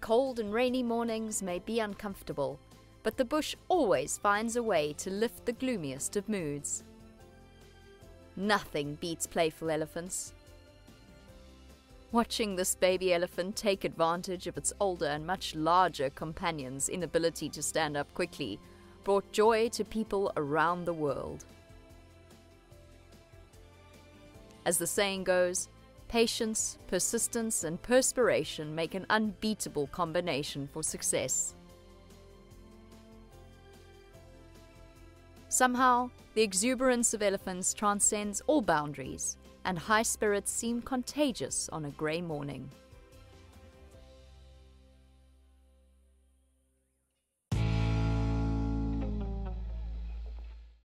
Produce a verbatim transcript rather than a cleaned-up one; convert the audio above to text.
Cold and rainy mornings may be uncomfortable, but the bush always finds a way to lift the gloomiest of moods. Nothing beats playful elephants. Watching this baby elephant take advantage of its older and much larger companion's inability to stand up quickly brought joy to people around the world. As the saying goes, patience, persistence, and perspiration make an unbeatable combination for success. Somehow, the exuberance of elephants transcends all boundaries, and high spirits seem contagious on a grey morning.